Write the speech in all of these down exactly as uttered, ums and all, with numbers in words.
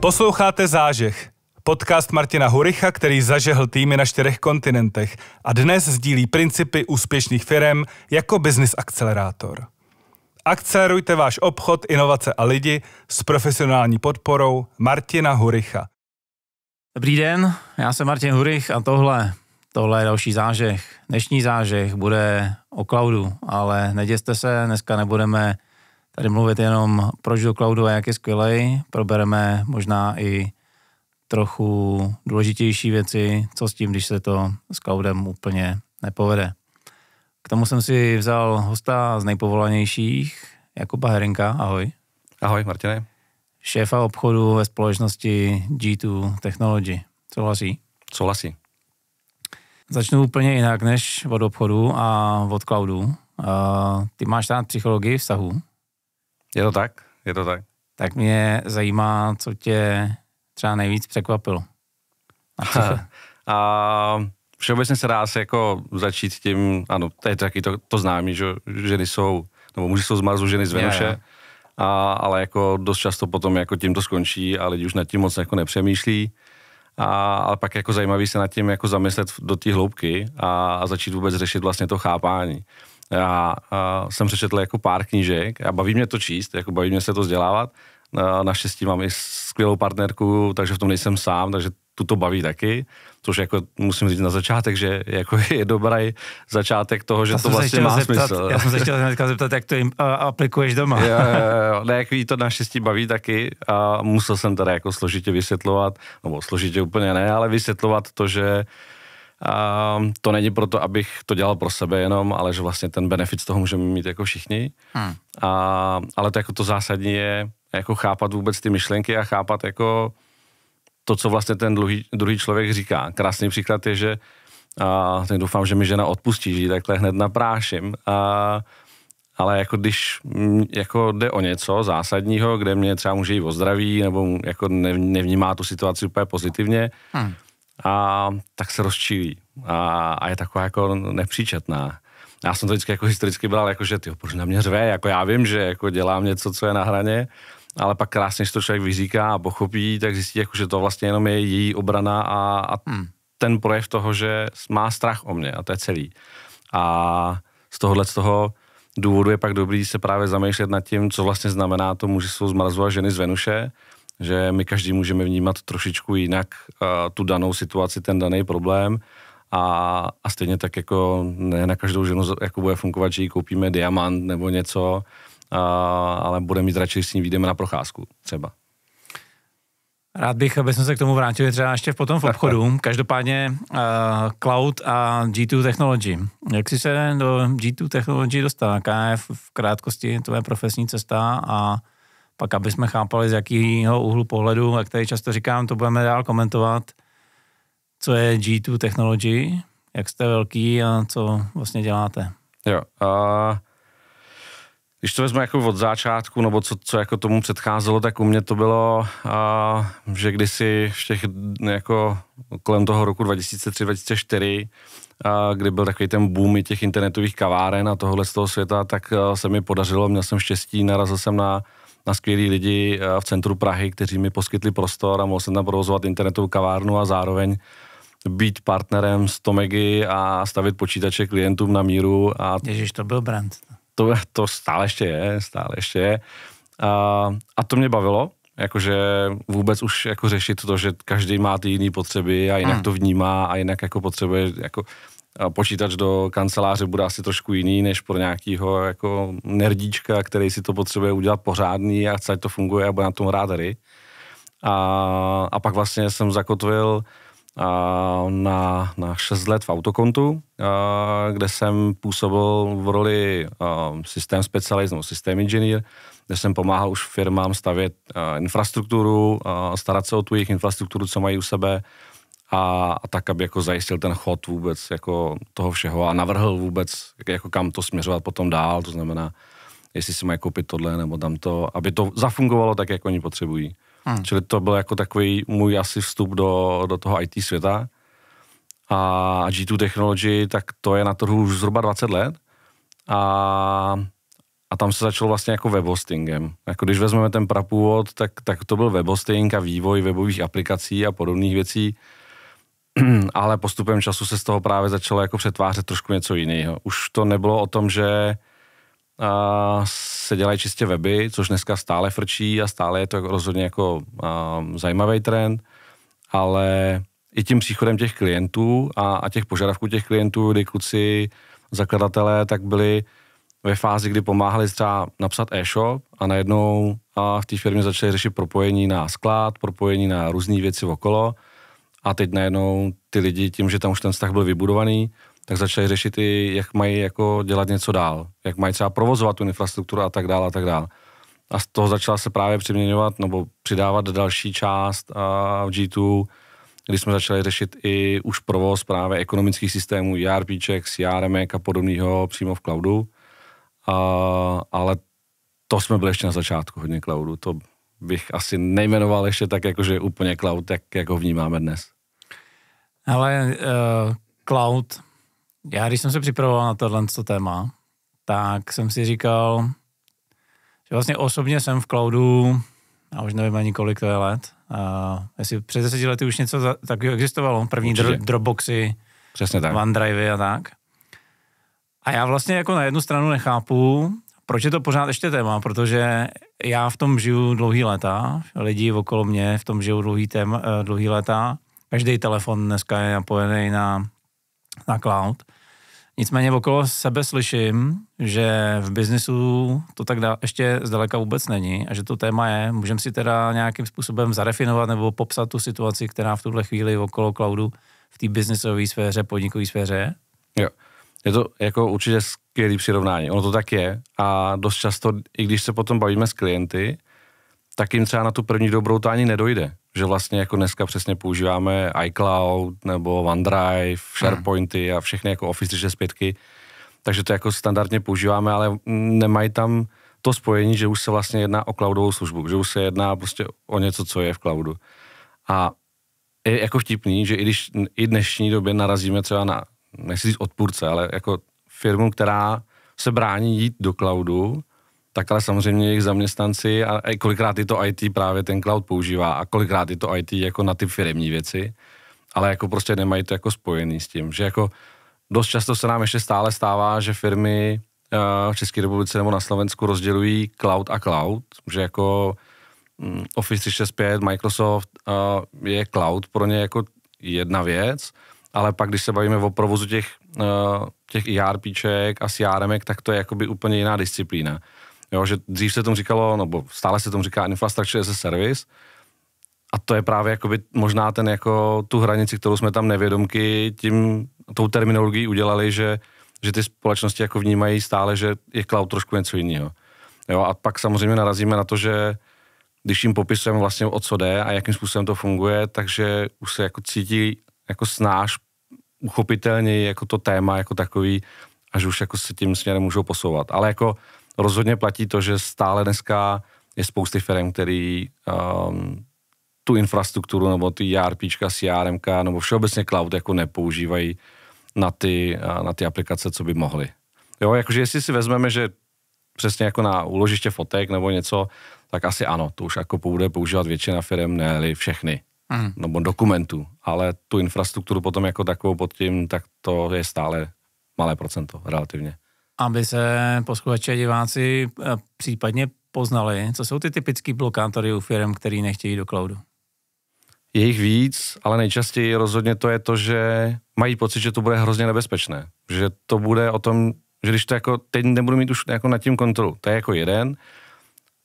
Posloucháte Zážeh, podcast Martina Hurycha, který zažehl týmy na čtyřech kontinentech a dnes sdílí principy úspěšných firem jako business akcelerátor. Akcelerujte váš obchod, inovace a lidi s profesionální podporou Martina Hurycha. Dobrý den, já jsem Martin Hurych a tohle, tohle je další zážeh. Dnešní zážeh bude o cloudu, ale neděste se, dneska nebudeme tady mluvit jenom proč do cloudu a jak je skvělej, probereme možná i trochu důležitější věci, co s tím, když se to s cloudem úplně nepovede. K tomu jsem si vzal hosta z nejpovolanějších, Jakuba Herinka, ahoj. Ahoj, Martine. Šéfa obchodu ve společnosti Gitoo Technology. Souhlasí? Souhlasí. Začnu úplně jinak než od obchodu a od cloudu. A ty máš rád psychologii vztahu. Je to tak, je to tak. Tak mě zajímá, co tě třeba nejvíc překvapilo. A všeobecně se dá se jako začít tím, ano, to je taky to, to známý, že ženy jsou, nebo muži jsou z Marsu, ženy z Venuše, je, je. A, ale jako dost často potom jako tím to skončí a lidi už nad tím moc jako nepřemýšlí. A, ale pak jako zajímavý se nad tím jako zamyslet do té hloubky a, a začít vůbec řešit vlastně to chápání. Já a, jsem přečetl jako pár knížek a baví mě to číst, jako baví mě se to vzdělávat. A naštěstí mám i skvělou partnerku, takže v tom nejsem sám, takže tu to baví taky, což jako musím říct na začátek, že jako je dobrý začátek toho, že já to vlastně má zeptat, smysl. Já jsem se chtěl zeptat, jak to jim aplikuješ doma. Jo, jo, jo, jak ví, to naštěstí baví taky a musel jsem teda jako složitě vysvětlovat, nebo složitě úplně ne, ale vysvětlovat to, že a to není proto, abych to dělal pro sebe jenom, ale že vlastně ten benefit z toho můžeme mít jako všichni. Hmm. A, ale to jako to zásadní je jako chápat vůbec ty myšlenky a chápat jako to, co vlastně ten druhý, druhý člověk říká. Krásný příklad je, že a, tak doufám, že mi žena odpustí, že ji takhle hned napráším, a, ale jako když jako jde o něco zásadního, kde mě třeba může jít o zdraví, nebo jako nevnímá tu situaci úplně pozitivně, hmm. a tak se rozčílí a, a je taková jako nepříčetná. Já jsem to vždycky jako historicky bral, jako že tyjo, proč na mě řve, jako já vím, že jako dělám něco, co je na hraně, ale pak krásně, když to člověk vyříká a pochopí, tak zjistí, jako, že to vlastně jenom je její obrana a, a hmm. ten projev toho, že má strach o mě a to je celý. A z tohohle z toho důvodu je pak dobrý se právě zamýšlet nad tím, co vlastně znamená to muži jsou z Marsu a ženy z Venuše, že my každý můžeme vnímat trošičku jinak uh, tu danou situaci, ten daný problém a, a stejně tak jako ne na každou ženu jako bude fungovat, že jí koupíme diamant nebo něco, uh, ale bude mít radši, s ní vyjdeme na procházku třeba. Rád bych, abychom se k tomu vrátili třeba ještě potom v obchodu. Každopádně uh, Cloud a Gitoo Technology. Jak jsi se do Gitoo Technology dostal? Jaká je v krátkosti tvoje profesní cesta a pak abychom chápali, z jakého úhlu pohledu, jak tady často říkám, to budeme dál komentovat, co je Gitoo Technology, jak jste velký a co vlastně děláte. Jo, a když to vezme jako od začátku, nebo co, co jako tomu předcházelo, tak u mě to bylo, a, že kdysi v těch, jako kolem toho roku dva tisíce tři dva tisíce čtyři, a, kdy byl takový ten boom i těch internetových kaváren a tohohle z toho světa, tak a, se mi podařilo, měl jsem štěstí, narazil jsem na na skvělý lidi v centru Prahy, kteří mi poskytli prostor a mohl jsem tam provozovat internetovou kavárnu a zároveň být partnerem s Tomegy a stavit počítače klientům na míru. A Ježiš, to byl brand. To, to stále ještě je, stále ještě je. A, a to mě bavilo, jakože vůbec už jako řešit to, že každý má ty jiné potřeby a jinak hmm. to vnímá a jinak jako potřebuje jako počítač do kanceláře bude asi trošku jiný, než pro nějakýho jako nerdíčka, který si to potřebuje udělat pořádný a chce, ať to funguje a bude na tom rád tady. A, a pak vlastně jsem zakotvil a, na, na šest let v Autokontu, a, kde jsem působil v roli a, systém specialist nebo systém inženýr, kde jsem pomáhal už firmám stavět a, infrastrukturu, a, starat se o tu jejich infrastrukturu, co mají u sebe, A, a tak, aby jako zajistil ten chod vůbec jako toho všeho a navrhl vůbec, jako kam to směřovat potom dál, to znamená, jestli si mají koupit tohle nebo tamto, aby to zafungovalo tak, jak oni potřebují. Hmm. Čili to byl jako takový můj asi vstup do, do toho í té světa a Gitoo Technology, tak to je na trhu už zhruba dvacet let a, A tam se začalo vlastně jako webhostingem. Jako když vezmeme ten prapůvod, tak, tak to byl webhosting a vývoj webových aplikací a podobných věcí, ale postupem času se z toho právě začalo jako přetvářet trošku něco jiného. Už to nebylo o tom, že a, se dělají čistě weby, což dneska stále frčí a stále je to rozhodně jako a, zajímavý trend, ale i tím příchodem těch klientů a, a těch požadavků těch klientů, kdy kluci, zakladatelé, tak byli ve fázi, kdy pomáhali třeba napsat e-shop a najednou a v té firmě začali řešit propojení na sklad, propojení na různé věci okolo a teď najednou ty lidi tím, že tam už ten vztah byl vybudovaný, tak začali řešit i, jak mají jako dělat něco dál, jak mají třeba provozovat tu infrastrukturu a tak dál a tak dál. A z toho začala se právě přiměňovat nebo přidávat další část a v Gitoo, kdy jsme začali řešit i už provoz právě ekonomických systémů, ERPček, CRMek a podobného přímo v cloudu. Uh, ale to jsme byli ještě na začátku hodně cloudu, to bych asi nejmenoval ještě tak, jakože úplně cloud, jak, jak ho vnímáme dnes. Ale uh, cloud, já když jsem se připravoval na tohleto téma, tak jsem si říkal, že vlastně osobně jsem v cloudu, a už nevím ani kolik to je let, uh, jestli před deseti lety už něco za, takového existovalo, první dro, Dropboxy, OneDrivey a tak. A já vlastně jako na jednu stranu nechápu, proč je to pořád ještě téma, protože já v tom žiju dlouhý léta, lidi okolo mě v tom žiju dlouhý, téma, dlouhý léta, každý telefon dneska je napojený na, na cloud. Nicméně okolo sebe slyším, že v biznesu to tak dá, ještě zdaleka vůbec není a že to téma je, můžeme si teda nějakým způsobem zarefinovat nebo popsat tu situaci, která v tuhle chvíli okolo cloudu v té biznesové sféře, podnikové sféře je? Jo. Je to jako určitě skvělý přirovnání. Ono to tak je a dost často, i když se potom bavíme s klienty, tak jim třeba na tu první dobrou to ani nedojde. Že vlastně jako dneska přesně používáme iCloud nebo OneDrive, SharePointy a všechny jako Office tři šedesát pět. Takže to jako standardně používáme, ale nemají tam to spojení, že už se vlastně jedná o cloudovou službu, že už se jedná prostě o něco, co je v cloudu. A je jako vtipný, že i když i dnešní době narazíme třeba na nechci říct odpůrce, ale jako firmu, která se brání jít do cloudu, tak ale samozřejmě jejich zaměstnanci a kolikrát i to í té právě ten cloud používá a kolikrát i to í té jako na ty firemní věci, ale jako prostě nemají to jako spojený s tím, že jako dost často se nám ještě stále stává, že firmy v České republice nebo na Slovensku rozdělují cloud a cloud, že jako Office tři šedesát pět, Microsoft je cloud pro ně jako jedna věc, ale pak, když se bavíme o provozu těch, těch ERPček a CRMek, tak to je jakoby úplně jiná disciplína. Jo, že dřív se tomu říkalo, nebo stále se tomu říká Infrastructure as a Service a to je právě jakoby možná ten jako tu hranici, kterou jsme tam nevědomky tím, tou terminologií udělali, že, že ty společnosti jako vnímají stále, že je cloud trošku něco jiného. Jo, a pak samozřejmě narazíme na to, že když jim popisujeme vlastně o co jde a jakým způsobem to funguje, takže už se jako cítí jako snáš uchopitelněji jako to téma jako takový, až už jako se tím směrem můžou posouvat. Ale jako rozhodně platí to, že stále dneska je spousty firm, který um, tu infrastrukturu nebo ty ERPčka, CRMka nebo všeobecně cloud jako nepoužívají na ty, na ty aplikace, co by mohly. Jo, jakože jestli si vezmeme, že přesně jako na úložiště fotek nebo něco, tak asi ano, to už jako bude používat většina firm, ne-li všechny. Hmm. Nebo dokumentů, ale tu infrastrukturu potom jako takovou pod tím, tak to je stále malé procento relativně. Aby se posluchači a diváci případně poznali, co jsou ty typické blokátory u firm, který nechtějí do cloudu? Je jich víc, ale nejčastěji rozhodně to je to, že mají pocit, že to bude hrozně nebezpečné. Že to bude o tom, že když to jako teď nebudu mít už jako nad tím kontrolu, to je jako jeden.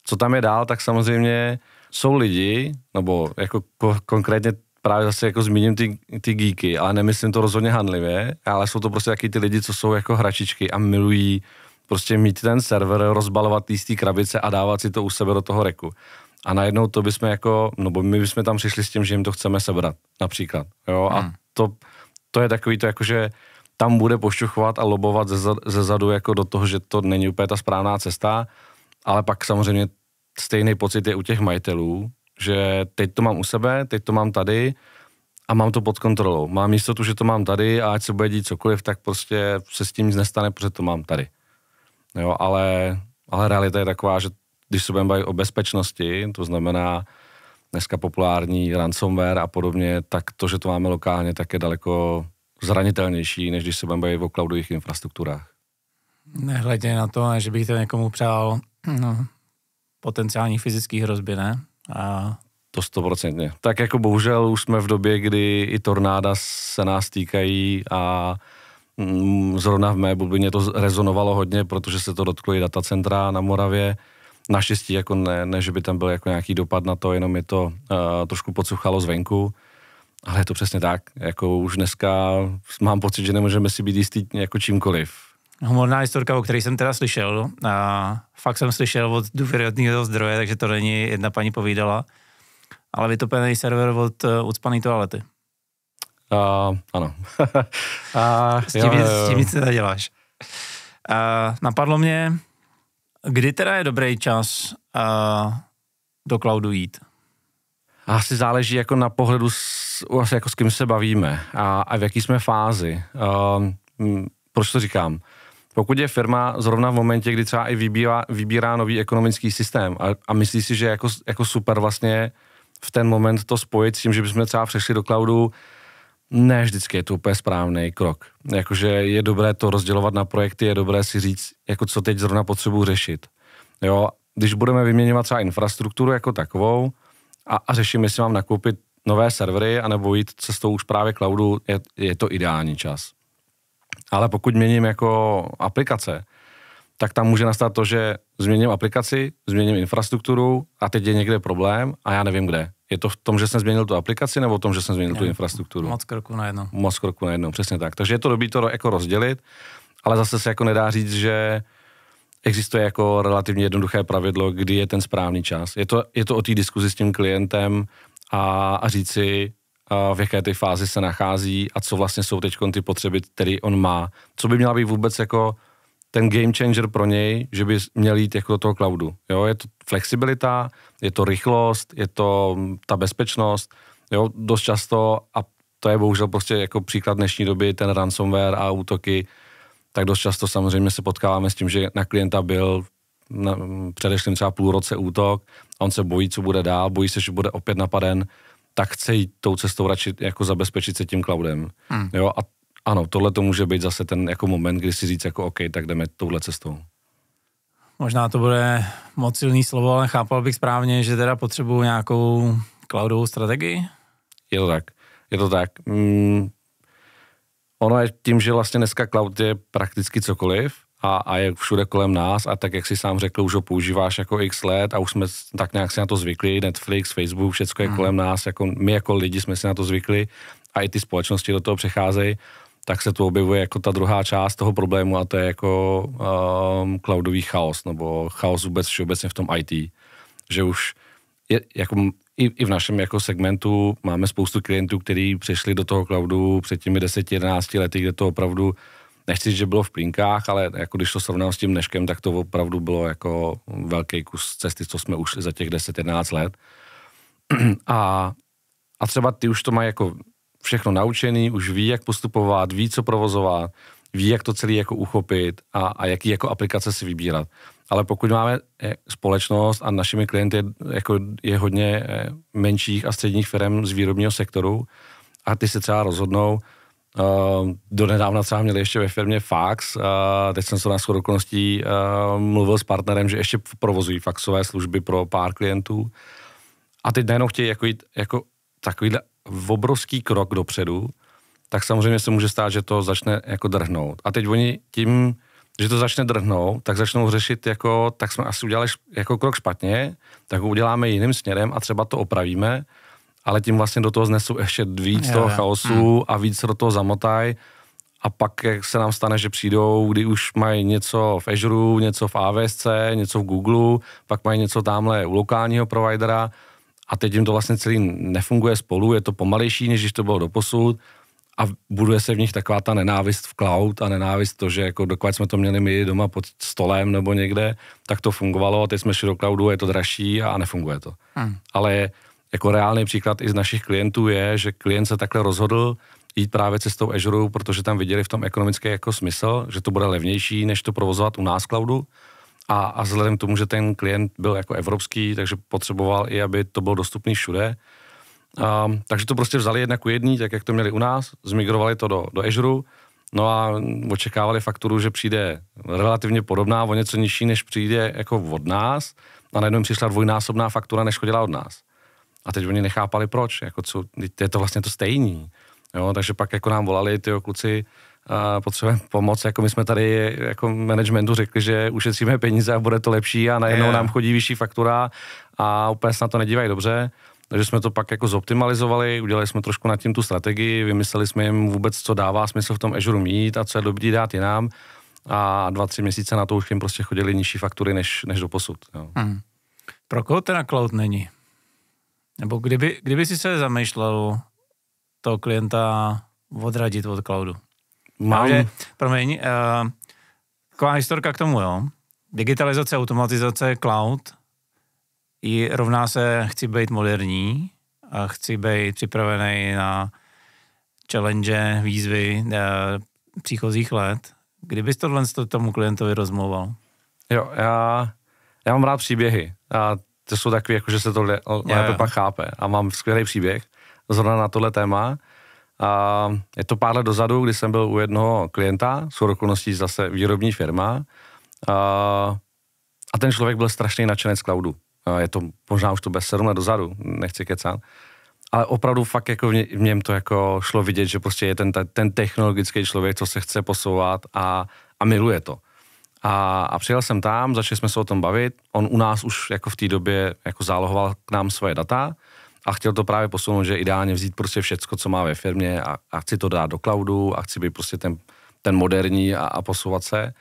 Co tam je dál, tak samozřejmě jsou lidi, nebo jako konkrétně právě zase jako zmíním ty, ty geeky, ale nemyslím to rozhodně hanlivě, ale jsou to prostě taky ty lidi, co jsou jako hračičky a milují prostě mít ten server, rozbalovat jistý krabice a dávat si to u sebe do toho reku. A najednou to bychom jako, no bo my bychom tam přišli s tím, že jim to chceme sebrat, například. Jo? Hmm. A to, to je takový to jako, že tam bude pošťuchovat a lobovat ze, ze zadu jako do toho, že to není úplně ta správná cesta, ale pak samozřejmě stejný pocit je u těch majitelů, že teď to mám u sebe, teď to mám tady a mám to pod kontrolou. Mám jistotu, že to mám tady a ať se bude dít cokoliv, tak prostě se s tím nic nestane, protože to mám tady. Jo, ale, ale realita je taková, že když se budeme bavit o bezpečnosti, to znamená dneska populární ransomware a podobně, tak to, že to máme lokálně, tak je daleko zranitelnější, než když se budeme bavit o cloudových infrastrukturách. Nehledně na to, že bych to někomu přál no, potenciální fyzický hrozby, ne? A... To stoprocentně. Tak jako bohužel už jsme v době, kdy i tornáda se nás týkají a mm, zrovna v mé bublině to rezonovalo hodně, protože se to dotklo i datacentra na Moravě. Naštěstí jako ne, ne, že by tam byl jako nějaký dopad na to, jenom je to uh, trošku podsuchalo zvenku, ale je to přesně tak. Jako už dneska mám pocit, že nemůžeme si být jistý jako čímkoliv. Humorná historka, o které jsem teda slyšel, a fakt jsem slyšel od důvěryhodného zdroje, takže to není jedna paní povídala, ale vytopený server od uh, ucpaný toalety. Uh, ano. uh, s tím, jo, jo. S tím nic neděláš. Uh, napadlo mě, kdy teda je dobrý čas uh, do cloudu jít? Asi záleží jako na pohledu, s, jako s kým se bavíme a, a v jaký jsme fázi. Uh, proč to říkám? Pokud je firma zrovna v momentě, kdy třeba i vybírá, vybírá nový ekonomický systém a, a myslí si, že jako, jako super vlastně v ten moment to spojit s tím, že bychom třeba přešli do cloudu, ne vždycky je to úplně správný krok. Jakože je dobré to rozdělovat na projekty, je dobré si říct, jako co teď zrovna potřebuji řešit. Jo, když budeme vyměňovat třeba infrastrukturu jako takovou a, a řeším, jestli mám nakoupit nové servery anebo jít cestou už právě cloudu, je, je to ideální čas. Ale pokud měním jako aplikace, tak tam může nastat to, že změním aplikaci, změním infrastrukturu a teď je někde problém a já nevím kde. Je to v tom, že jsem změnil tu aplikaci, nebo v tom, že jsem změnil ne, tu infrastrukturu? Moc kroků najednou. Moc kroků najednou, přesně tak. Takže je to dobré to jako rozdělit, ale zase se jako nedá říct, že existuje jako relativně jednoduché pravidlo, kdy je ten správný čas. Je to, je to o té diskuzi s tím klientem a, a říct si, a v jaké té fázi se nachází a co vlastně jsou teď ty potřeby, které on má. Co by měla být vůbec jako ten game changer pro něj, že by měl jít jako do toho cloudu. Jo, je to flexibilita, je to rychlost, je to ta bezpečnost, jo, dost často, a to je bohužel prostě jako příklad dnešní doby, ten ransomware a útoky, tak dost často samozřejmě se potkáváme s tím, že na klienta byl na předešlým třeba půl roce útok, a on se bojí, co bude dál, bojí se, že bude opět napaden, tak chce jít tou cestou radši jako zabezpečit se tím cloudem. Hmm. Jo, a ano, tohle to může být zase ten jako moment, kdy si říct jako OK, tak jdeme touhle cestou. Možná to bude moc silný slovo, ale chápal bych správně, že teda potřebuji nějakou cloudovou strategii? Je to tak, je to tak. Mm, ono je tím, že vlastně dneska cloud je prakticky cokoliv a, a je všude kolem nás a tak, jak si sám řekl, už ho používáš jako x let a už jsme tak nějak si na to zvykli, Netflix, Facebook, všecko je hmm. kolem nás, jako my jako lidi jsme si na to zvykli a i ty společnosti do toho přecházejí, tak se tu objevuje jako ta druhá část toho problému a to je jako um, cloudový chaos, nebo chaos vůbec všeobecně v tom í té. Že už je, jako, i, i v našem jako segmentu máme spoustu klientů, kteří přišli do toho cloudu před těmi deseti jedenácti lety, kde to opravdu, nechci říct, že bylo v plínkách, ale jako když to srovnám s tím dneškem, tak to opravdu bylo jako velký kus cesty, co jsme už za těch deset jedenáct let. A, a třeba ty už to mají jako všechno naučený, už ví, jak postupovat, ví, co provozovat, ví, jak to celé jako uchopit a, a jaký jako aplikace si vybírat. Ale pokud máme společnost a našimi klienty je, jako je hodně menších a středních firm z výrobního sektoru a ty se třeba rozhodnou, uh, donedávna třeba měli ještě ve firmě fax, uh, teď jsem se na shodou okolností uh, mluvil s partnerem, že ještě provozují faxové služby pro pár klientů a teď najednou chtějí jako jít jako takovýhle v obrovský krok dopředu, tak samozřejmě se může stát, že to začne jako drhnout. A teď oni tím, že to začne drhnout, tak začnou řešit jako, tak jsme asi udělali jako krok špatně, tak ho uděláme jiným směrem a třeba to opravíme, ale tím vlastně do toho znesou ještě víc je, toho chaosu je. A víc do toho zamotaj a pak se nám stane, že přijdou, kdy už mají něco v Azure, něco v á vé es, něco v Google, pak mají něco tamhle u lokálního providera, a teď jim to vlastně celý nefunguje spolu, je to pomalejší, než když to bylo doposud a buduje se v nich taková ta nenávist v cloud a nenávist to, že jako dokud jsme to měli my doma pod stolem nebo někde, tak to fungovalo a teď jsme šli do cloudu, je to dražší a nefunguje to. Hmm. Ale jako reálný příklad i z našich klientů je, že klient se takhle rozhodl jít právě cestou Azure, protože tam viděli v tom ekonomický jako smysl, že to bude levnější, než to provozovat u nás cloudu A, a vzhledem k tomu, že ten klient byl jako evropský, takže potřeboval i, aby to bylo dostupný všude. Um, takže to prostě vzali jedna ku jedný, tak jak to měli u nás, zmigrovali to do, do Azure, no a očekávali fakturu, že přijde relativně podobná, o něco nižší, než přijde jako od nás, a najednou přišla dvojnásobná faktura, než chodila od nás. A teď oni nechápali proč, jako co, je to vlastně to stejný. Jo, takže pak jako nám volali tyjo kluci, a potřebujeme pomoc, jako my jsme tady jako managementu řekli, že ušetříme peníze a bude to lepší a najednou yeah. nám chodí vyšší faktura a úplně se na to nedívají dobře. Takže jsme to pak jako zoptimalizovali, udělali jsme trošku nad tím tu strategii, vymysleli jsme jim vůbec, co dává smysl v tom Azure mít a co je dobrý dát jinam a dva, tři měsíce na to už jim prostě chodili nižší faktury než, než doposud. Jo. Hmm. Pro koho teda cloud není? Nebo kdyby, kdyby si se zamýšlel toho klienta odradit od cloudu? Mám. Takže, promiň, uh, taková historka k tomu, jo. Digitalizace, automatizace, cloud i rovná se chci být moderní a chci být připravený na challenge, výzvy uh, příchozích let. Kdybys tohle tomu klientovi rozmluval? Jo, já, já mám rád příběhy a to jsou takový, jako, že se to lépe le- pak chápe a mám skvělý příběh zrovna na tohle téma. A je to pár let dozadu, kdy jsem byl u jednoho klienta, shodou okolností zase výrobní firma, a, a ten člověk byl strašný nadšenec cloudu. A je to možná už to bez sedm let dozadu, nechci kecat, ale opravdu fakt jako v, ně, v něm to jako šlo vidět, že prostě je ten, ten technologický člověk, co se chce posouvat a, a miluje to. A, a přijel jsem tam, začali jsme se o tom bavit, on u nás už jako v té době jako zálohoval k nám svoje data, a chtěl to právě posunout, že ideálně vzít prostě všecko, co má ve firmě a, a chci to dát do cloudu a chci být prostě ten, ten moderní a, a posouvat se.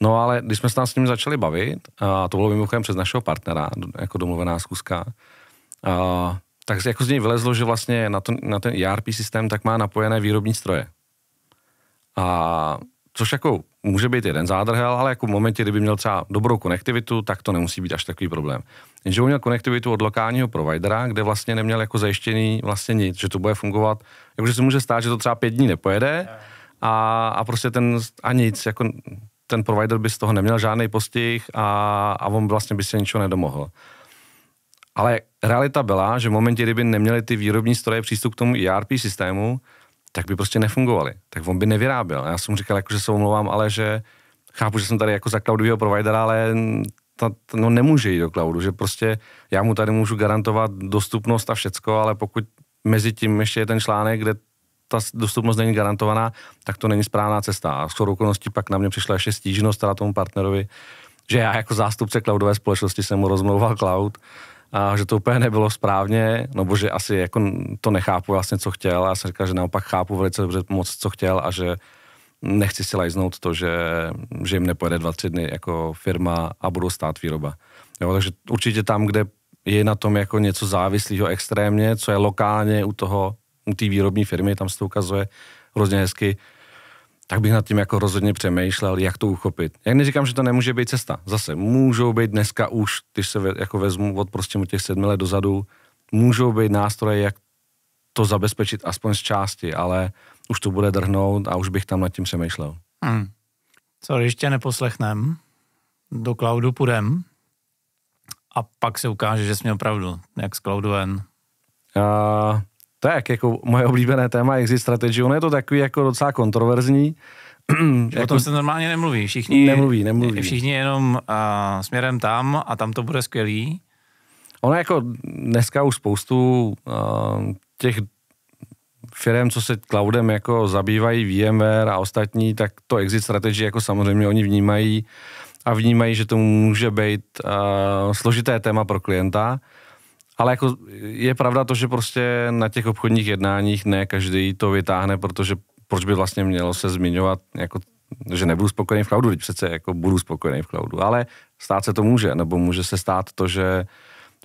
No ale když jsme se tam s ním začali bavit, a to bylo mimochodem přes našeho partnera, jako domluvená zkuska, a, tak jako z něj vylezlo, že vlastně na, to, na ten E R P systém tak má napojené výrobní stroje. A což jako může být jeden zádrhel, ale jako v momentě, kdyby měl třeba dobrou konektivitu, tak to nemusí být až takový problém. Jenže on měl konektivitu od lokálního providera, kde vlastně neměl jako zajištěný vlastně nic, že to bude fungovat, jakože se může stát, že to třeba pět dní nepojede a, a prostě ten a nic, jako ten provider by z toho neměl žádný postih a, a on vlastně by se ničeho nedomohl. Ale realita byla, že v momentě, kdyby neměli ty výrobní stroje přístup k tomu E R P systému, tak by prostě nefungovaly. Tak on by nevyráběl. Já jsem říkal, jako, že se omlouvám, ale že chápu, že jsem tady jako za cloudovýho providera, ale ta, no nemůže jít do cloudu, že prostě já mu tady můžu garantovat dostupnost a všecko, ale pokud mezi tím ještě je ten článek, kde ta dostupnost není garantovaná, tak to není správná cesta. A shodou okolností pak na mě přišla ještě stížnost teda tomu partnerovi, že já jako zástupce cloudové společnosti jsem mu rozmlouval cloud, a že to úplně nebylo správně, nebo že asi jako to nechápu vlastně, co chtěl. Já jsem říkal, že naopak chápu velice dobře moc, co chtěl a že nechci si lajznout to, že, že jim nepojede dva, tři dny jako firma a budou stát výroba. Jo, takže určitě tam, kde je na tom jako něco závislého extrémně, co je lokálně u toho, u té výrobní firmy, tam se to ukazuje hrozně hezky, tak bych nad tím jako rozhodně přemýšlel, jak to uchopit. Jak neříkám, že to nemůže být cesta. Zase můžou být dneska už, když se ve, jako vezmu od prostě těch sedmi let dozadu, můžou být nástroje, jak to zabezpečit aspoň z části, ale už to bude drhnout a už bych tam nad tím přemýšlel. Hmm. Co když tě neposlechnem, do cloudu půjdem a pak se ukáže, že jsi měl pravdu, jak z cloudu ven. Uh... Tak, jako moje oblíbené téma exit strategy, ono je to takový jako docela kontroverzní. O tom se normálně nemluví, všichni, nemluví, nemluví. všichni jenom uh, směrem tam a tam to bude skvělý. Ono jako dneska už spoustu uh, těch firm, co se cloudem jako zabývají, VMware a ostatní, tak to exit strategy jako samozřejmě oni vnímají a vnímají, že to může být uh, složité téma pro klienta. Ale jako je pravda to, že prostě na těch obchodních jednáních ne každý to vytáhne, protože proč by vlastně mělo se zmiňovat, jako, že nebudu spokojený v cloudu, teď přece jako budu spokojený v cloudu, ale stát se to může, nebo může se stát to, že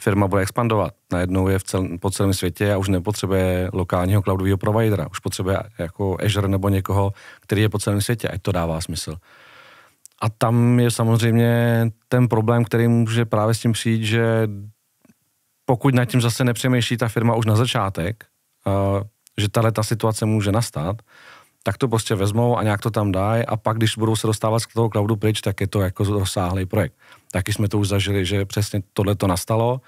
firma bude expandovat. Najednou je v cel, po celém světě a už nepotřebuje lokálního cloudového providera, už potřebuje jako Azure nebo někoho, který je po celém světě, ať to dává smysl. A tam je samozřejmě ten problém, který může právě s tím přijít, že pokud nad tím zase nepřemýšlí ta firma už na začátek, že tahle ta situace může nastat, tak to prostě vezmou a nějak to tam dají a pak, když budou se dostávat z toho cloudu pryč, tak je to jako rozsáhlý projekt. Taky jsme to už zažili, že přesně tohle to nastalo,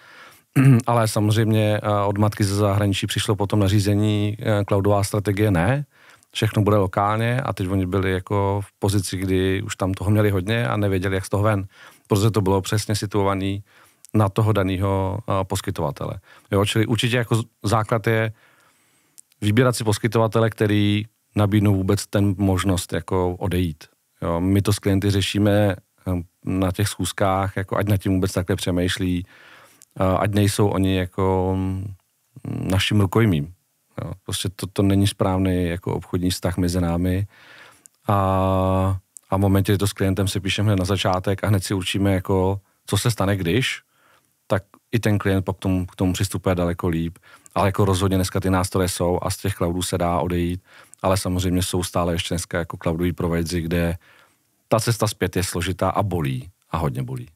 ale samozřejmě od matky ze zahraničí přišlo potom nařízení, cloudová strategie ne, všechno bude lokálně a teď oni byli jako v pozici, kdy už tam toho měli hodně a nevěděli, jak z toho ven, protože to bylo přesně situovaný na toho daného poskytovatele. Jo, čili určitě jako základ je vybírat si poskytovatele, který nabídnou vůbec ten možnost jako odejít. Jo, my to s klienty řešíme na těch schůzkách, jako ať nad tím vůbec takhle přemýšlí, ať nejsou oni jako naším rukojmím. Jo, prostě to, to není správný jako obchodní vztah mezi námi a, a v momentě, kdy to s klientem si píšeme na začátek a hned si určíme, jako, co se stane když, tak i ten klient pak k tomu, k tomu přistupuje daleko líp, ale jako rozhodně dneska ty nástroje jsou a z těch cloudů se dá odejít, ale samozřejmě jsou stále ještě dneska jako cloudoví provideri, kde ta cesta zpět je složitá a bolí a hodně bolí.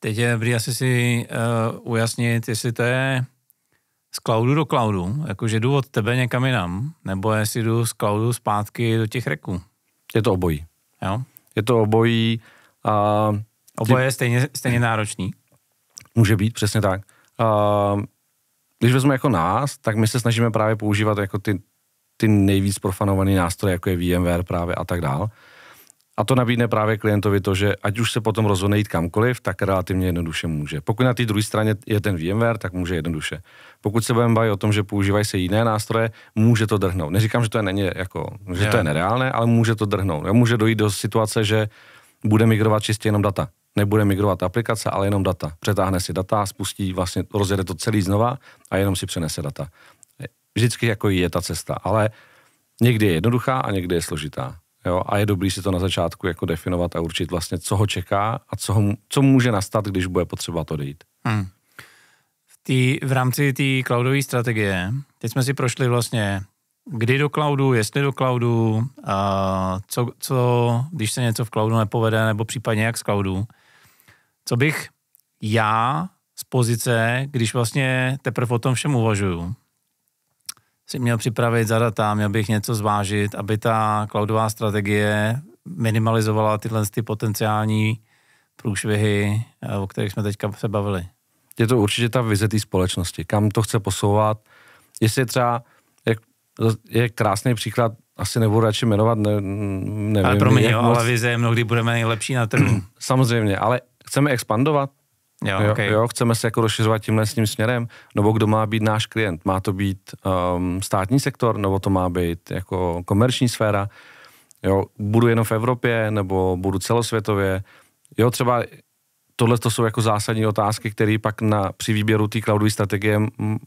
Teď je dobrý asi si uh, ujasnit, jestli to je z cloudu do cloudu, jakože jdu od tebe někam jinam, nebo jestli jdu z cloudu zpátky do těch reků. Je to obojí. Jo? Je to obojí. A oboje je stejně, stejně náročný. Může být, přesně tak. Uh, když vezme jako nás, tak my se snažíme právě používat jako ty, ty nejvíc profanované nástroje, jako je VMware právě a tak dál. A to nabídne právě klientovi to, že ať už se potom rozhodne jít kamkoliv, tak relativně jednoduše může. Pokud na té druhé straně je ten VMware, tak může jednoduše. Pokud se budeme bavit o tom, že používají se jiné nástroje, může to drhnout. Neříkám, že to je, není jako, že yeah. to je nereálné, ale může to drhnout. Může dojít do situace, že bude migrovat čistě jenom data. Nebude migrovat aplikace, ale jenom data. Přetáhne si data, spustí, vlastně rozjede to celý znova a jenom si přenese data. Vždycky jako je ta cesta, ale někdy je jednoduchá a někdy je složitá. Jo? A je dobrý si to na začátku jako definovat a určit vlastně, co ho čeká a co, ho, co může nastat, když bude potřeba to dojít. Hmm. V, tý, v rámci té cloudové strategie, teď jsme si prošli vlastně, kdy do cloudu, jestli do cloudu, a co, co, když se něco v cloudu nepovede, nebo případně jak z cloudu. Co bych já z pozice, když vlastně teprve o tom všem uvažuju, si měl připravit za data, měl bych něco zvážit, aby ta cloudová strategie minimalizovala tyhle ty potenciální průšvihy, o kterých jsme teďka se bavili. Je to určitě ta vize té společnosti, kam to chce posouvat. Jestli třeba, jak, je krásný příklad, asi nebudu radši jmenovat, ne, nevím. Ale promiň, jo, moc... ale vize mnohdy budeme nejlepší na trhu. Samozřejmě, ale chceme expandovat. Jo, jo, okay. jo, chceme se jako rozšiřovat tímhle s tím směrem, nebo kdo má být náš klient? Má to být um, státní sektor, nebo to má být jako komerční sféra? Jo, budu jenom v Evropě, nebo budu celosvětově? Jo, třeba tohle to jsou jako zásadní otázky, které pak na, při výběru té cloudové strategie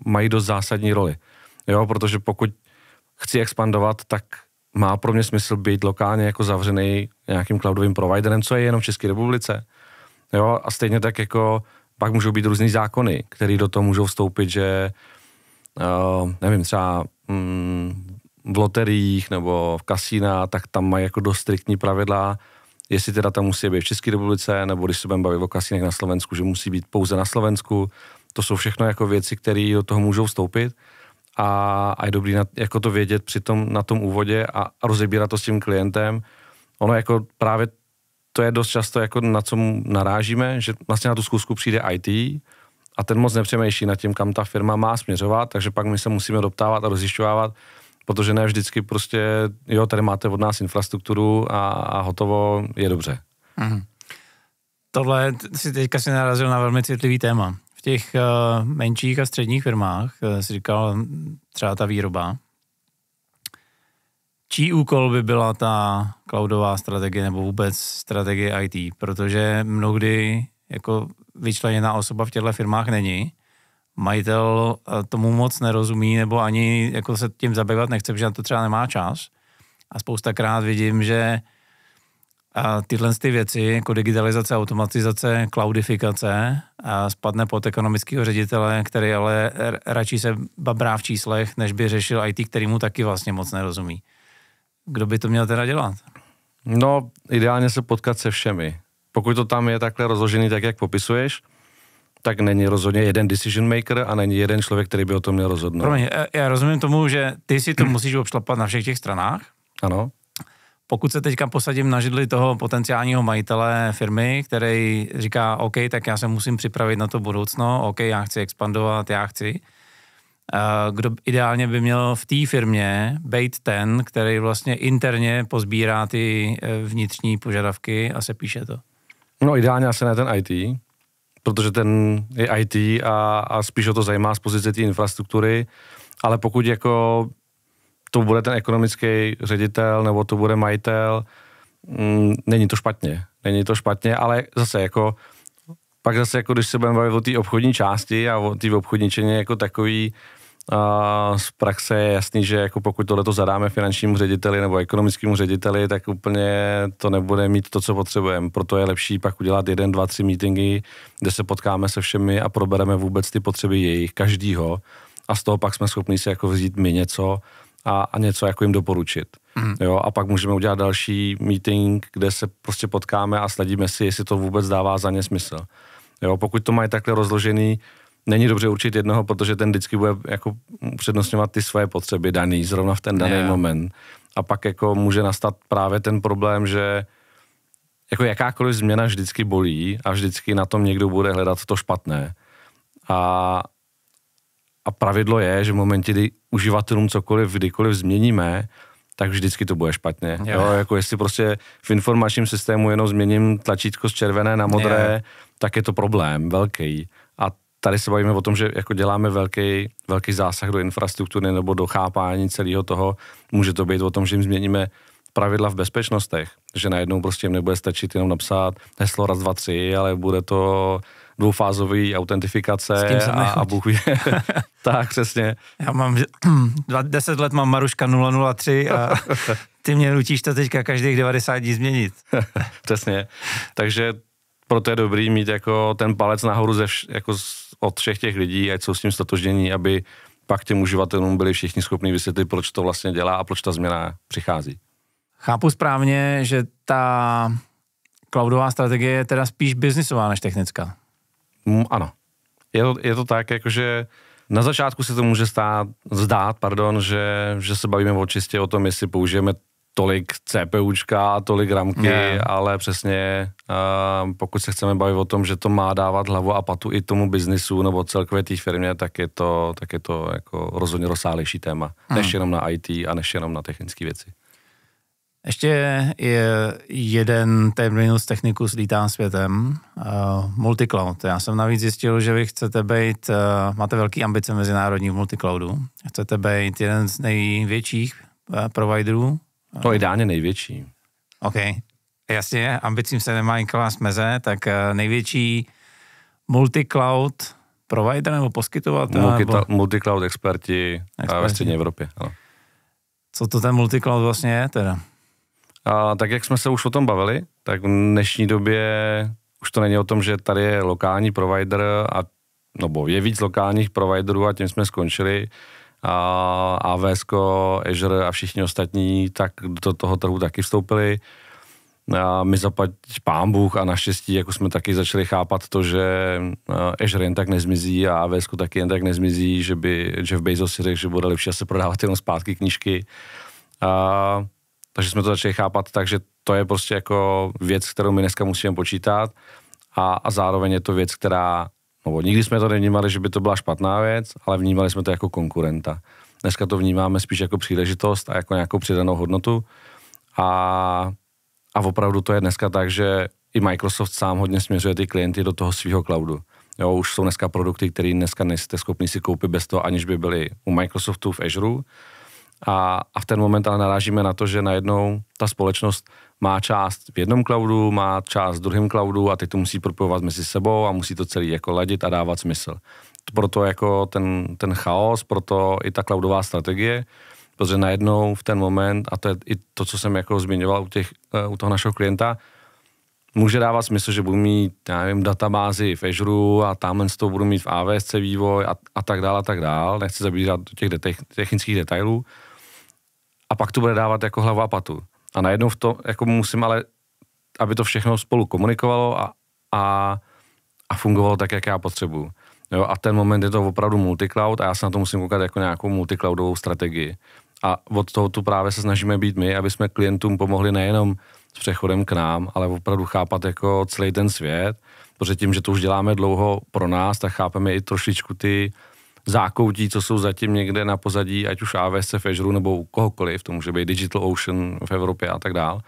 mají dost zásadní roli. Jo, protože pokud chci expandovat, tak má pro mě smysl být lokálně jako zavřený nějakým cloudovým providerem, co je jenom v České republice. Jo, a stejně tak jako pak můžou být různý zákony, které do toho můžou vstoupit, že uh, nevím, třeba mm, v loteriích nebo v kasína, tak tam mají jako dost striktní pravidla, jestli teda tam musí být v České republice, nebo když se budeme bavit o kasínech na Slovensku, že musí být pouze na Slovensku. To jsou všechno jako věci, které do toho můžou vstoupit a, a je dobrý na, jako to vědět při tom, na tom úvodě a, a rozebírat to s tím klientem. Ono jako právě to je dost často, jako na co narážíme, že vlastně na tu zkusku přijde í té a ten moc nepřemýšlí nad tím, kam ta firma má směřovat, takže pak my se musíme doptávat a rozjišťovávat, protože ne vždycky prostě, jo, tady máte od nás infrastrukturu a, a hotovo, je dobře. Mm. Tohle si teďka si narazil na velmi citlivý téma. V těch uh, menších a středních firmách, uh, si říkal třeba ta výroba, čí úkol by byla ta cloudová strategie nebo vůbec strategie í té, protože mnohdy jako vyčleněná osoba v těchto firmách není. Majitel tomu moc nerozumí nebo ani jako se tím zabývat nechce, protože na to třeba nemá čas. A spoustakrát vidím, že tyhle ty věci jako digitalizace, automatizace, cloudifikace spadne pod ekonomického ředitele, který ale radši se babrá v číslech, než by řešil í té, který mu taky vlastně moc nerozumí. Kdo by to měl teda dělat? No, ideálně se potkat se všemi. Pokud to tam je takhle rozložený, tak jak popisuješ, tak není rozhodně jeden decision maker a není jeden člověk, který by o tom měl rozhodnout. Promiň, já rozumím tomu, že ty si to musíš obšlapat na všech těch stranách, Ano. Pokud se teďka posadím na židli toho potenciálního majitele firmy, který říká, OK, tak já se musím připravit na to budoucno, OK, já chci expandovat, já chci. Kdo ideálně by měl v té firmě být ten, který vlastně interně pozbírá ty vnitřní požadavky a se píše to? No ideálně asi ne ten í té, protože ten je í té a, a spíš ho to zajímá z pozice té infrastruktury, ale pokud jako to bude ten ekonomický ředitel nebo to bude majitel, mm, není to špatně, není to špatně, ale zase jako, pak zase jako když se budeme bavit o té obchodní části a o té obchodničeně jako takový, uh, z praxe je jasný, že jako pokud tohleto zadáme finančnímu řediteli nebo ekonomickému řediteli, tak úplně to nebude mít to, co potřebujeme, proto je lepší pak udělat jeden, dva, tři meetingy, kde se potkáme se všemi a probereme vůbec ty potřeby jejich, každýho a z toho pak jsme schopni si jako vzít my něco, A, a něco jako jim doporučit. Mm. Jo, a pak můžeme udělat další meeting, kde se prostě potkáme a sledíme si, jestli to vůbec dává za ně smysl. Jo, pokud to mají takhle rozložený, není dobře určit jednoho, protože ten vždycky bude jako upřednostňovat ty své potřeby daný, zrovna v ten daný yeah. moment. A pak jako může nastat právě ten problém, že jako jakákoliv změna vždycky bolí a vždycky na tom někdo bude hledat to špatné. A A pravidlo je, že v momentě, kdy uživatelům cokoliv, kdykoliv změníme, tak vždycky to bude špatně. Jo. Jo, jako jestli prostě v informačním systému jenom změním tlačítko z červené na modré, jo. tak je to problém velký. A tady se bavíme o tom, že jako děláme velký, velký zásah do infrastruktury nebo do chápání celého toho. Může to být o tom, že jim změníme pravidla v bezpečnostech, že najednou prostě jim nebude stačit jenom napsat heslo raz, dva, tři, ale bude to dvoufázový autentifikace a, a Bůh ví. Tak, přesně. Já mám, deset let mám Maruška nula nula tři a ty mě nutíš to teďka každých devadesát dní změnit. Přesně. Takže proto je dobrý mít jako ten palec nahoru ze vš, jako z, od všech těch lidí, ať jsou s tím statoždění, aby pak těm uživatelům byli všichni schopni vysvětlit, proč to vlastně dělá a proč ta změna přichází. Chápu správně, že ta cloudová strategie je teda spíš biznisová než technická. Ano. Je to, je to tak, jakože na začátku se to může stát, zdát, pardon, že, že se bavíme o čistě o tom, jestli použijeme tolik CPUčka, tolik ramky, yeah. ale přesně uh, pokud se chceme bavit o tom, že to má dávat hlavu a patu i tomu biznisu nebo celkově té firmě, tak je to, tak je to jako rozhodně rozsáhlejší téma, hmm. než jenom na í té a než jenom na technické věci. Ještě je jeden terminus technicus lítá světem, uh, multicloud. Já jsem navíc zjistil, že vy chcete být, uh, máte velký ambice mezinárodní v multicloudu, chcete být jeden z největších uh, providerů. No ideálně největší. OK, jasně, ambicím se nemají klást meze, tak uh, největší multicloud provider nebo poskytovatel? Multi- nebo... Multicloud experti, experti. Ve střední Evropě, ano. Co to ten multicloud vlastně je teda? A tak jak jsme se už o tom bavili, tak v dnešní době už to není o tom, že tady je lokální provider, a, nebo je víc lokálních providerů a tím jsme skončili. A á vé es, Azure a všichni ostatní tak do toho trhu taky vstoupili. A my zaplať pán Bůh a naštěstí jako jsme taky začali chápat to, že Azure jen tak nezmizí a á vé es taky jen tak nezmizí, že by Jeff Bezos si řekl, že bude lepší se prodávat jenom zpátky knížky. A takže jsme to začali chápat, takže to je prostě jako věc, kterou my dneska musíme počítat a, a zároveň je to věc, která, no nikdy jsme to nevnímali, že by to byla špatná věc, ale vnímali jsme to jako konkurenta. Dneska to vnímáme spíš jako příležitost a jako nějakou přidanou hodnotu a, a opravdu to je dneska tak, že i Microsoft sám hodně směřuje ty klienty do toho svého cloudu. Jo, už jsou dneska produkty, které dneska nejste schopni si koupit bez toho, aniž by byly u Microsoftu v Azure. A, a v ten moment ale narážíme na to, že najednou ta společnost má část v jednom cloudu, má část v druhém cloudu a teď to musí propojovat mezi sebou a musí to celý jako ladit a dávat smysl. Proto jako ten, ten chaos, proto i ta cloudová strategie, protože najednou v ten moment, a to je i to, co jsem jako zmiňoval u, těch, u toho našeho klienta, může dávat smysl, že budu mít, já nevím, databázi v Azure a tamhle z toho budu mít v á vé es vývoj a, a tak dál a tak dál. Nechci zabírat do těch dete- technických detailů. A pak to bude dávat jako hlavu a patu. A najednou v to, jako musím ale, aby to všechno spolu komunikovalo a, a, a fungovalo tak, jak já potřebuju. Jo, a ten moment je to opravdu multicloud a já se na to musím koukat jako nějakou multicloudovou strategii. A od toho tu právě se snažíme být my, aby jsme klientům pomohli nejenom s přechodem k nám, ale opravdu chápat jako celý ten svět, protože tím, že to už děláme dlouho pro nás, tak chápeme i trošičku ty zákoutí, co jsou zatím někde na pozadí, ať už A W S, v Azure nebo u kohokoliv, to může být Digital Ocean v Evropě a tak dál,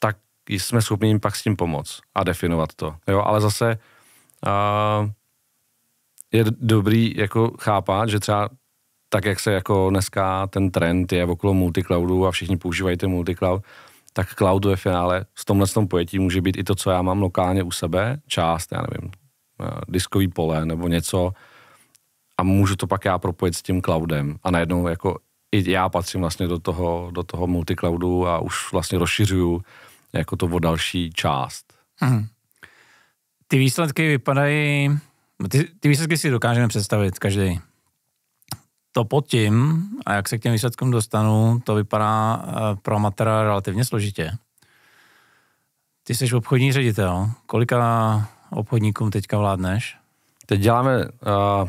tak jsme schopni jim pak s tím pomoct a definovat to. Jo, ale zase uh, je dobrý jako chápat, že třeba tak, jak se jako dneska ten trend je okolo multicloudu a všichni používají ten multicloud, tak cloud ve finále s tomhle tom pojetí může být i to, co já mám lokálně u sebe, část, já nevím, diskový pole nebo něco, a můžu to pak já propojit s tím cloudem. A najednou jako i já patřím vlastně do toho, do toho multicloudu a už vlastně rozšiřuju jako to o další část. Hmm. Ty výsledky vypadají, ty, ty výsledky si dokážeme představit každý. To pod tím, a jak se k těm výsledkům dostanu, to vypadá pro amatéra relativně složitě. Ty jsi obchodní ředitel. Kolika obchodníkům teďka vládneš? Teď děláme... Uh,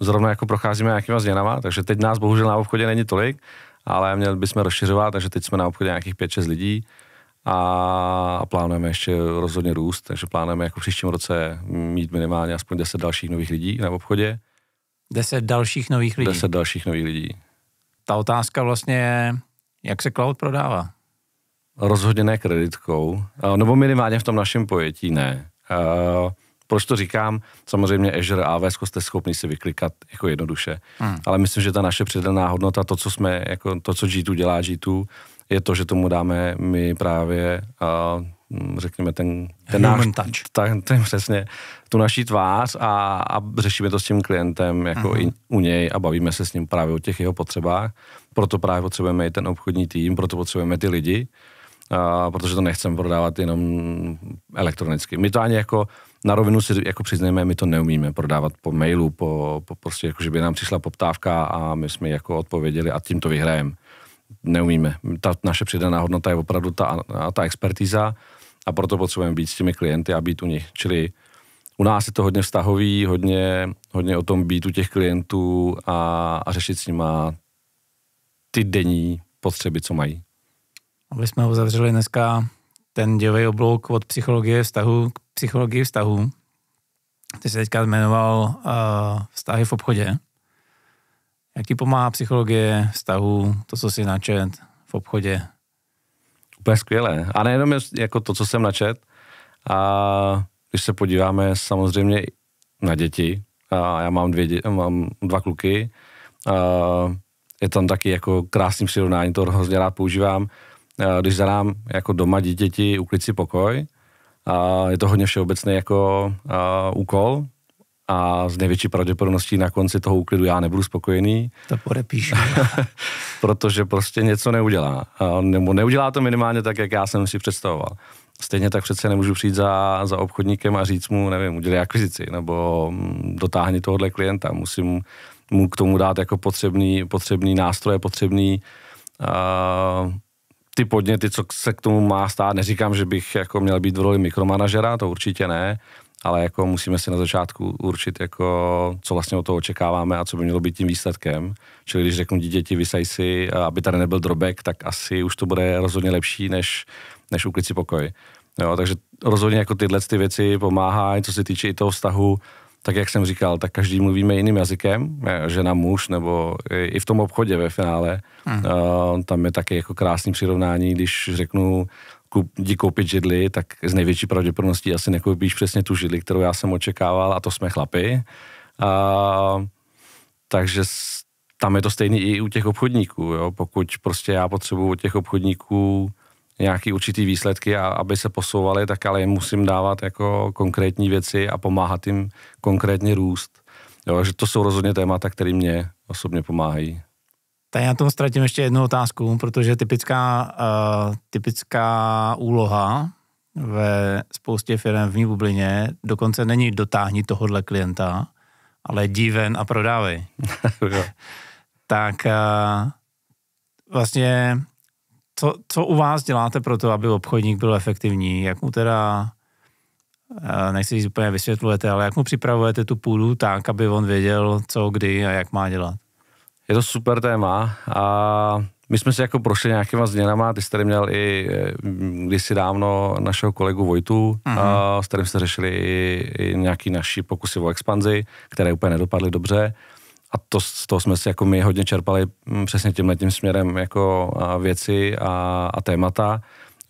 Zrovna jako procházíme nějakýma změnama, takže teď nás bohužel na obchodě není tolik, ale měli bychom rozšiřovat, takže teď jsme na obchodě nějakých pět šest lidí a plánujeme ještě rozhodně růst, takže plánujeme jako v příštím roce mít minimálně aspoň deset dalších nových lidí na obchodě. deset dalších nových lidí? deset dalších nových lidí. Ta otázka vlastně je, jak se cloud prodává? Rozhodně ne kreditkou, nebo minimálně v tom našem pojetí ne. Proč to říkám? Samozřejmě Azure a A W S jste schopni si vyklikat jako jednoduše. Hmm. Ale myslím, že ta naše přidaná hodnota, to, co jsme, jako to, co Gitoo dělá Gitoo, je to, že tomu dáme my právě, uh, řekněme, ten, ten náš, ten, ten přesně, tu naší tvář a, a řešíme to s tím klientem jako hmm. i u něj a bavíme se s ním právě o těch jeho potřebách. Proto právě potřebujeme i ten obchodní tým, proto potřebujeme ty lidi, uh, protože to nechceme prodávat jenom elektronicky. My to ani jako na rovinu si jako přiznejme, my to neumíme prodávat po mailu, po, po prostě jako, že by nám přišla poptávka a my jsme jako odpověděli a tím to vyhrajeme. Neumíme. Ta naše přidaná hodnota je opravdu ta, ta expertíza a proto potřebujeme být s těmi klienty a být u nich. Čili u nás je to hodně vztahový, hodně, hodně o tom být u těch klientů a, a řešit s nima ty denní potřeby, co mají. Aby jsme uzavřeli dneska ten dělový oblouk od psychologie vztahu k psychologii vztahu. Ty se teďka jmenoval uh, vztahy v obchodě. Jak ti pomáhá psychologie vztahu, to, co jsi načet v obchodě? Úplně skvěle. A nejenom jako to, co jsem načet. A když se podíváme samozřejmě na děti, a já mám, dvě dě, mám dva kluky, a je tam taky jako krásný přirovnání, to hrozně rád používám. A když zadám jako doma dítěti uklid si pokoj, a je to hodně všeobecný jako a, úkol a z největší pravděpodobností na konci toho úklidu já nebudu spokojený. To podepíšu. Protože prostě něco neudělá. A, nebo neudělá to minimálně tak, jak já jsem si představoval. Stejně tak přece nemůžu přijít za, za obchodníkem a říct mu, nevím, udělej akvizici nebo dotáhni tohohle klienta. Musím mu k tomu dát jako potřebný, potřebný nástroje, potřebný... A, ty podněty, co se k tomu má stát, neříkám, že bych jako měl být v roli mikromanažera, to určitě ne, ale jako musíme si na začátku určit, jako, co vlastně od toho očekáváme a co by mělo být tím výsledkem. Čili když řeknu dítěti, vysaj si, aby tady nebyl drobek, tak asi už to bude rozhodně lepší, než, než uklid si pokoj. Jo, takže rozhodně jako tyhle ty věci pomáhají, co se týče i toho vztahu, tak jak jsem říkal, tak každý mluvíme jiným jazykem, žena, muž, nebo i v tom obchodě ve finále. Hmm. Uh, tam je taky jako krásný přirovnání, když řeknu, kup, jdi koupit židli, tak z největší pravděpodobností asi nekoupíš přesně tu židli, kterou já jsem očekával, a to jsme chlapi. Uh, takže tam je to stejný i u těch obchodníků. Jo? Pokud prostě já potřebuji od těch obchodníků nějaký určitý výsledky, a aby se posouvaly, tak ale jim musím dávat jako konkrétní věci a pomáhat jim konkrétně růst. Jo, že to jsou rozhodně témata, které mě osobně pomáhají. Tak já tomu ztratím ještě jednu otázku, protože typická, uh, typická úloha ve spoustě firem v mý bublině dokonce není dotáhni tohodle klienta, ale jdi ven a prodávej. Tak uh, vlastně... Co, co u vás děláte pro to, aby obchodník byl efektivní? Jak mu teda, nechci říct úplně vysvětlujete, ale jak mu připravujete tu půdu tak, aby on věděl, co, kdy a jak má dělat? Je to super téma a my jsme si jako prošli nějakýma změnama, ty jsi tady měl i kdysi dávno našeho kolegu Vojtu, mm-hmm. s kterým jste řešili i, i nějaký naši pokusy o expanzi, které úplně nedopadly dobře a to, z toho jsme si jako my hodně čerpali přesně tímhletím směrem jako věci a, a témata,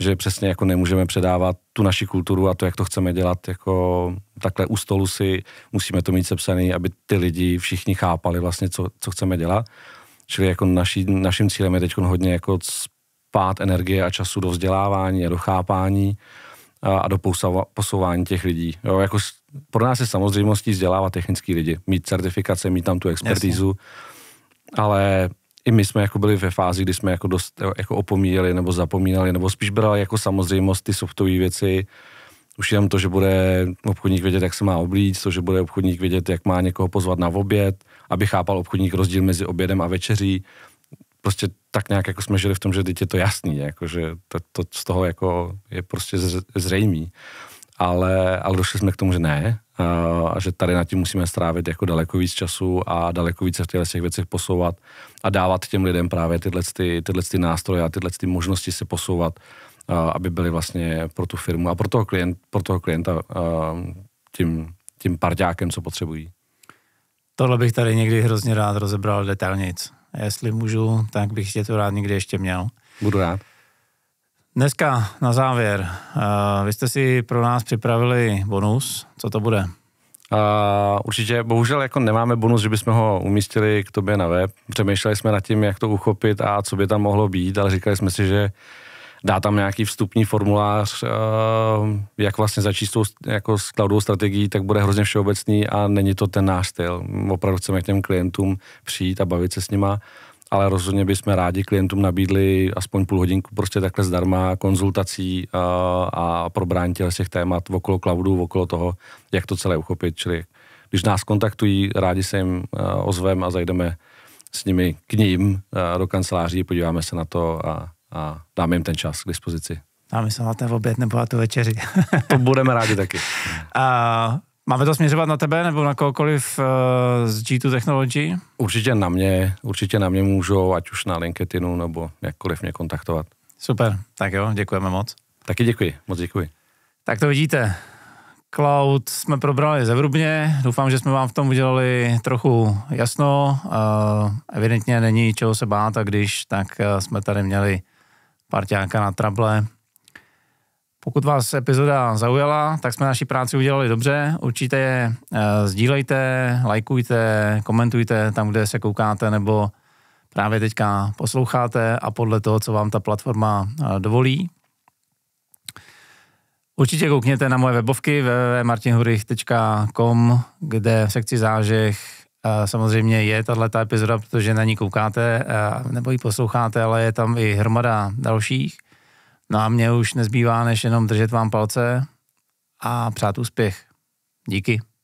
že přesně jako nemůžeme předávat tu naši kulturu a to, jak to chceme dělat, jako takhle u stolu si musíme to mít sepsaný, aby ty lidi všichni chápali vlastně, co, co chceme dělat. Čili jako naši, naším cílem je teď hodně jako spát energie a času do vzdělávání a do chápání a, a do posouvání těch lidí. Jo, jako pro nás je samozřejmostí vzdělávat technický lidi, mít certifikace, mít tam tu expertízu, jasně. Ale i my jsme jako byli ve fázi, kdy jsme jako dost jako opomíjeli nebo zapomínali, nebo spíš brali jako samozřejmost ty softové věci. Už jenom to, že bude obchodník vědět, jak se má oblíct, to, že bude obchodník vědět, jak má někoho pozvat na oběd, aby chápal obchodník rozdíl mezi obědem a večeří. Prostě tak nějak jako jsme žili v tom, že teď je to jasný, jako, že to, to z toho jako je prostě zřejmý. Ale, ale došli jsme k tomu, že ne, a že tady nad tím musíme strávit jako daleko víc času a daleko více v těchto věcech posouvat a dávat těm lidem právě tyhle, ty, tyhle ty nástroje a tyhle ty možnosti se posouvat, aby byly vlastně pro tu firmu a pro toho, klient, pro toho klienta tím, tím parťákem, co potřebují. Tohle bych tady někdy hrozně rád rozebral detailnic. Jestli můžu, tak bych tě to rád někdy ještě měl. Budu rád. Dneska na závěr, uh, vy jste si pro nás připravili bonus, co to bude? Uh, určitě, bohužel jako nemáme bonus, že bychom ho umístili k tobě na web. Přemýšleli jsme nad tím, jak to uchopit a co by tam mohlo být, ale říkali jsme si, že dá tam nějaký vstupní formulář, uh, jak vlastně začít tou, jako s cloudovou strategií, tak bude hrozně všeobecný a není to ten náš styl. Opravdu chceme k těm klientům přijít a bavit se s nima. Ale rozhodně bychom rádi klientům nabídli aspoň půl hodinku prostě takhle zdarma konzultací a, a probrání těch témat okolo cloudu, okolo toho, jak to celé uchopit. Čili když nás kontaktují, rádi se jim ozveme a zajdeme s nimi k ním do kanceláří, podíváme se na to a, a dáme jim ten čas k dispozici. Dáme se na ten oběd nebo na tu večeři. To budeme rádi taky. A... Máme to směřovat na tebe nebo na kohokoliv uh, z Gitoo Technology? Určitě na mě, určitě na mě můžou, ať už na LinkedInu nebo jakkoliv mě kontaktovat. Super, tak jo, děkujeme moc. Taky děkuji, moc děkuji. Tak to vidíte, cloud jsme probrali zevrubně, doufám, že jsme vám v tom udělali trochu jasno, uh, evidentně není čeho se bát a když, tak uh, jsme tady měli parťáka na trable. Pokud vás epizoda zaujala, tak jsme naši práci udělali dobře. Určitě je sdílejte, lajkujte, komentujte tam, kde se koukáte nebo právě teďka posloucháte a podle toho, co vám ta platforma dovolí. Určitě koukněte na moje webovky w w w tečka martin hurych tečka com, kde v sekci zážeh samozřejmě je tato epizoda, protože na ní koukáte nebo ji posloucháte, ale je tam i hromada dalších. No a mě už nezbývá, než jenom držet vám palce a přát úspěch. Díky.